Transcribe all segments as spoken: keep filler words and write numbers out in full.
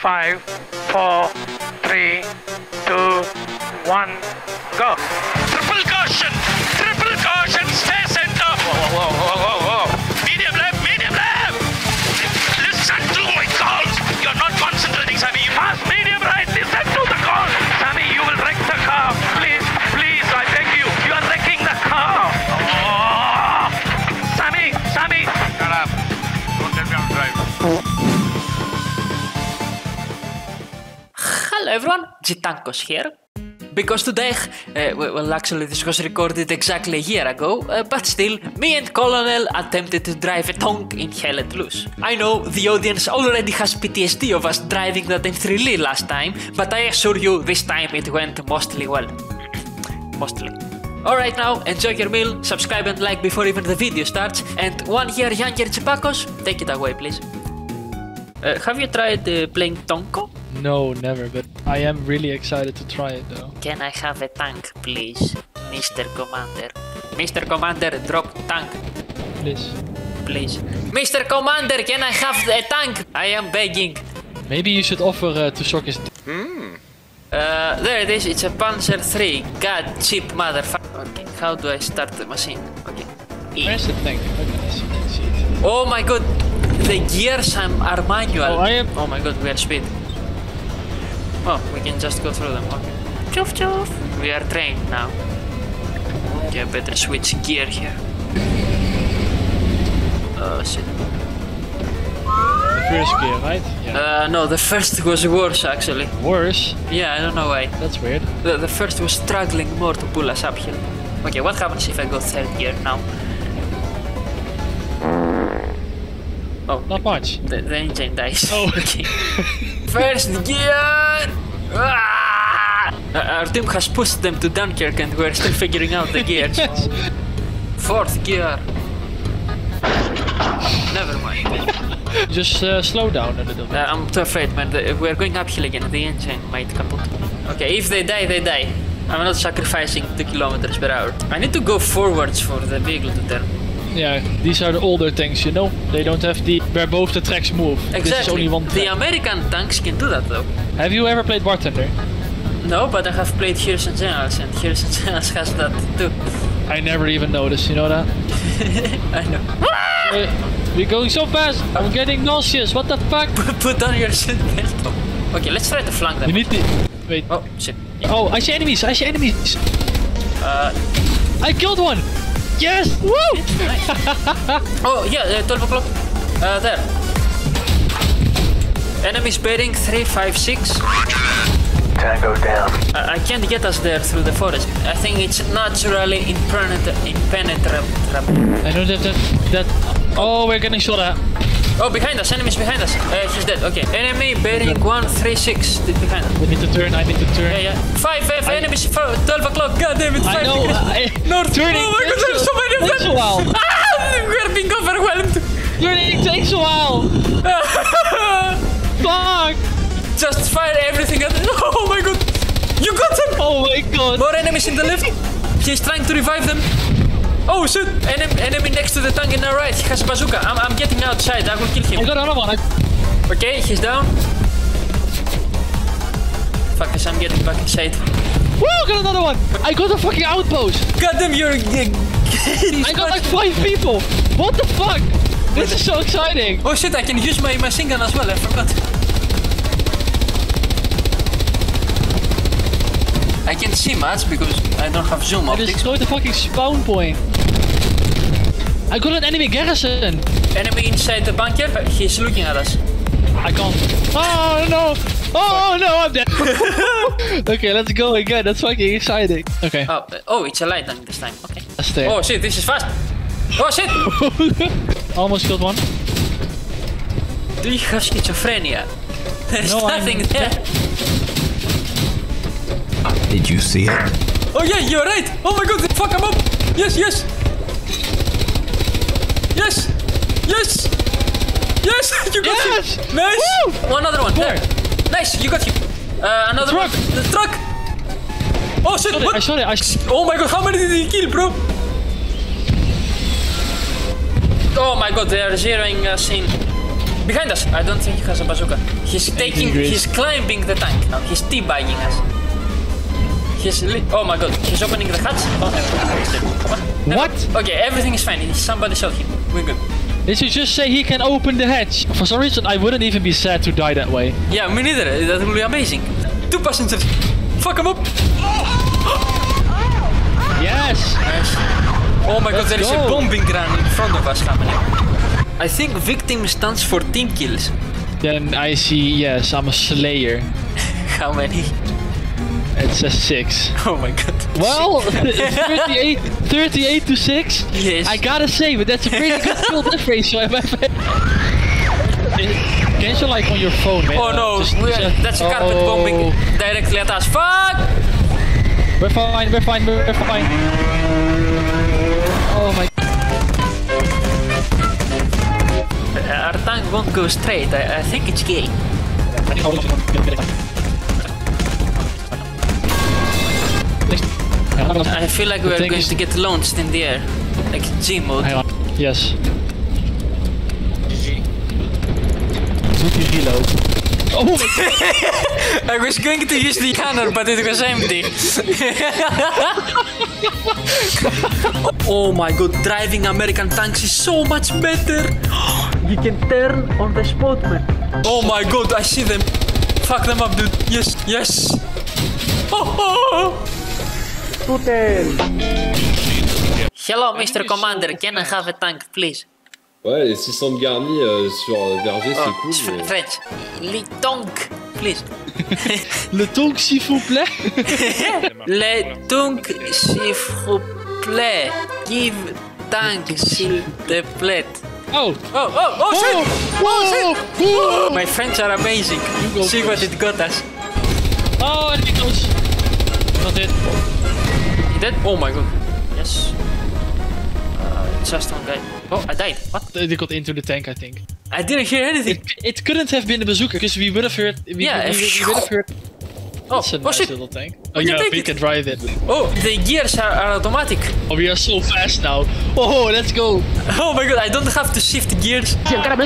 Five, four, three, two, one, go. Triple caution! Triple caution! Stay center! Whoa, whoa, whoa, whoa, whoa. Medium left, medium left! Listen to my calls! You're not concentrating, Sammy. You pass medium right. Listen to the call! Sammy, you will wreck the car. Please, please, I beg you. You are wrecking the car. Oh. Sammy, Sammy! Shut up. Don't tell me I'm driving. Hello everyone, Jitankos here. Because today, uh, well actually this was recorded exactly a year ago, uh, but still, me and Colonel attempted to drive a tank in Hell Let Loose. I know the audience already has P T S D of us driving that M three Lee last time, but I assure you this time it went mostly well. Mostly. Alright now, enjoy your meal, subscribe and like before even the video starts, and one year younger Jipakos, take it away please. Uh, have you tried uh, playing Tonko? No, never, but I am really excited to try it though. Can I have a tank, please? Mister Commander. Mister Commander, drop tank. Please. Please. Mister Commander, can I have a tank? I am begging. Maybe you should offer uh, to shock his... Hmm. Uh, there it is, it's a Panzer three. God, cheap motherfucker. Okay, how do I start the machine? Okay. E. Where's the tank? Okay, I see, I see it. Oh my god, the gears are manual. Oh, I am... oh my god, we are speed. Oh, we can just go through them, okay. Choof choof! We are trained now. Okay, I better switch gear here. Oh shit. The first gear, right? Yeah. Uh, no, the first was worse actually. Worse? Yeah, I don't know why. That's weird. The, the first was struggling more to pull us up here. Okay, what happens if I go third gear now? Oh, not much. The, the engine dies. Oh, okay. First gear! Ah! Our team has pushed them to Dunkirk and we're still figuring out the gears. Yes. Fourth gear. Never mind. Just uh, slow down a little bit. Uh, I'm too afraid, man. The, we're going uphill again. The engine might kaput. Okay, if they die, they die. I'm not sacrificing two kilometers per hour. I need to go forwards for the vehicle to turn. Yeah, these are the older tanks, you know? They don't have the where both the tracks move. Exactly. This is only one track. The American tanks can do that though. Have you ever played War Thunder? No, but I have played Heroes and Generals, and Heroes and Generals has that too. I never even noticed, you know that? I know. Uh, we're going so fast! I'm getting nauseous, what the fuck? Put on your seatbelt. Okay, let's try to flank them. You need the... wait. Oh, shit. Yeah. Oh, I see enemies, I see enemies! Uh... I killed one! Yes! Woo! Nice. Oh, yeah, uh, twelve o'clock. Uh, there. Enemies bearing three five six. Tango down. Uh, I can't get us there through the forest. I think it's naturally impenetrable. Impenetra I don't have that, that. Oh, we're getting shot at. Oh, behind us. Enemies behind us. Uh, she's dead. Okay. Enemy bearing one three six. Behind us. We need to turn. I need to turn. Yeah, yeah. Five, five I... enemies. Five, twelve o'clock. God damn it. Five I know. I... North. Turning. Oh my god, there's so many of them. Well. Ah, we're being overwhelmed. Turning takes a while. Fuck. Just fire everything at. Oh my god. You got him. Oh my god. More enemies in the left. He's trying to revive them. Oh shit! Enemy, enemy next to the tank in our right. He has a bazooka. I'm, I'm getting outside. I will kill him. I got another one. I... okay, he's down. Fuck this, I'm getting back inside. Woo! Got another one! I got a fucking outpost! God damn, you're... I got like five people! What the fuck? This is so exciting! Oh shit, I can use my machine gun as well. I forgot. I can't see much because I don't have zoom optics. I destroyed the fucking spawn point. I got an enemy garrison! Enemy inside the bunker, he's looking at us. I can't. Oh no! Oh no, I'm dead! Okay, let's go again, that's fucking exciting. Okay. Oh, oh it's a light tank this time, okay. Let's stay. Oh shit, this is fast! Oh shit! Almost killed one. Do you have schizophrenia? There's no, nothing I'm there! Did you see it? Oh yeah, you're right! Oh my god, fuck, I'm up! Yes, yes! Yes! Yes! Yes! You got yes! Him! Nice! Woo! One other one, there! Nice, you got him! Uh, another truck. One! The truck! Oh shit, I what? Saw it, I saw it! I... oh my god, how many did he kill, bro? Oh my god, they are zeroing us in. Behind us! I don't think he has a bazooka. He's taking, he's climbing the tank now. He's teabagging us. He's li oh my god, he's opening the hatch. Oh, never. What? Never. Okay, everything is fine. Somebody shot him. We're good. Did you just say he can open the hatch? For some reason, I wouldn't even be sad to die that way. Yeah, me neither. That would be amazing. Two passengers. Fuck him up. Yes. Nice. Oh my god, there is a bombing run in front of us happening. I think victim stands for team kills. Then I see, yes, I'm a slayer. How many? It says six. Oh my god. Well, thirty-eight to six? Yes. I gotta say, but that's a pretty good kill death ratio. Cancel like on your phone, man. Oh no, just, just, that's a oh. carpet bombing directly at us. Fuck! We're fine, we're fine, we're fine. Oh my god. Our tank won't go straight. I, I think it's gay. I feel like we are going to get launched in the air, like G mode. Yes. G. Oh! I was going to use the cannon, but it was empty. Oh my god, driving American tanks is so much better. You can turn on the spot, man. Oh my god, I see them. Fuck them up, dude. Yes, yes. Oh, oh, oh. Hello, Mister Commander, can I have a tank, please? Ouais, six cents de garni euh, sur Verger, oh, c'est cool. Fr mais... French, les tanks, please. Le tank, s'il vous plaît. Le tank, s'il vous plaît. Give tank, s'il te plaît. Oh! Oh, oh, oh, shit! Oh, shit! Oh. My friends are amazing. Go see first. What it got us. Oh, and it goes. Not it. Dead? Oh my god. Yes. Uh, just one guy. Oh, I died. What? They got into the tank, I think. I didn't hear anything. It, it couldn't have been the bazooka, because we would have heard... We yeah, would, we would have heard... Oh, that's a oh nice shit. Little tank. Oh yeah, we it. Can drive it. Oh, the gears are, are automatic. Oh, we are so fast now. Oh, let's go. Oh my god, I don't have to shift gears. Okay, tank,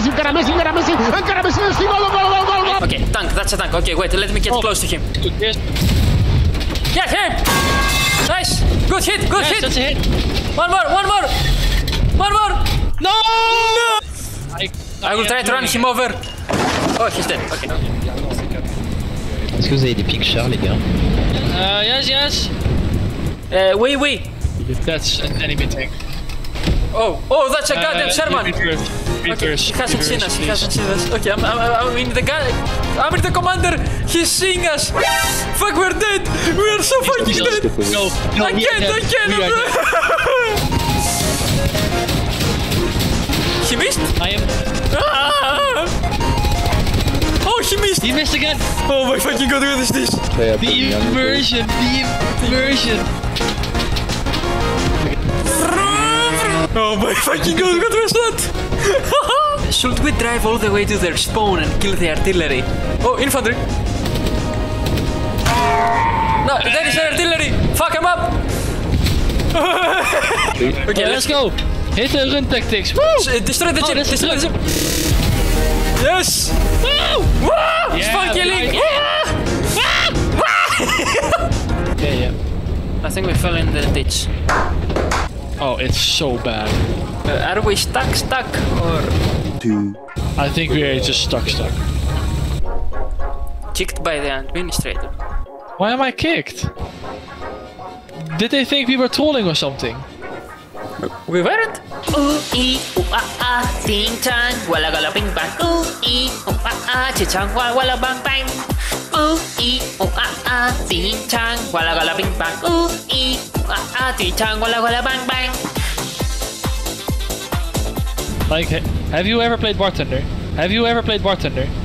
that's a tank. Okay, wait, let me get oh. close to him. Yes, him! Nice! Good hit! Good yes, hit! That's a hit! One more! One more! One more! No! No! I, I will try to run him over! Oh, he's dead. Okay. Est-ce que vous avez des pictures, les gars? Uh, yes, yes! Uh, oui, oui! That's an enemy tank. Oh, oh, that's a goddamn uh, Sherman! Reverse, reverse, okay, he hasn't reverse, seen us, he hasn't seen us. Okay, I'm, I'm, I'm in the guy. I'm in the commander, he's seeing us! Fuck, we're dead! We are so fucking dead! No, no, I can't, I can't! He missed? I am. Ah! Oh, he missed! He missed again! Oh my fucking god, what is this? The immersion, the immersion! Oh my fucking god, what was that? Should we drive all the way to their spawn and kill the artillery? Oh, infantry! No, there is artillery! Fuck him up! Okay, okay, let's go! Hit the run tactics! Woo! Uh, destroy the ship! Oh, destroy the ship! Yes! Woo! Woo! Yeah, spawn killing! Yeah. Yeah, yeah. I think we fell in the ditch. Oh, it's so bad. Uh, are we stuck, stuck, or...? Two. I think we are just stuck, stuck. Kicked by the administrator. Why am I kicked? Did they think we were trolling or something? We weren't. Ooh, ee, ooh, ah, ah, ting, tang, walla, gala, bing, bang. Ooh, ee, ooh, ah, ah, chi, chang, walla, bang, bang. Ooh, ee, ooh, ah, ah, ting, tang, walla, gala, bing, bang. Ooh, ee, ooh, ah, ah, ting, tang, walla, gala, bang, bang. Like, have you ever played War Thunder? Have you ever played War Thunder?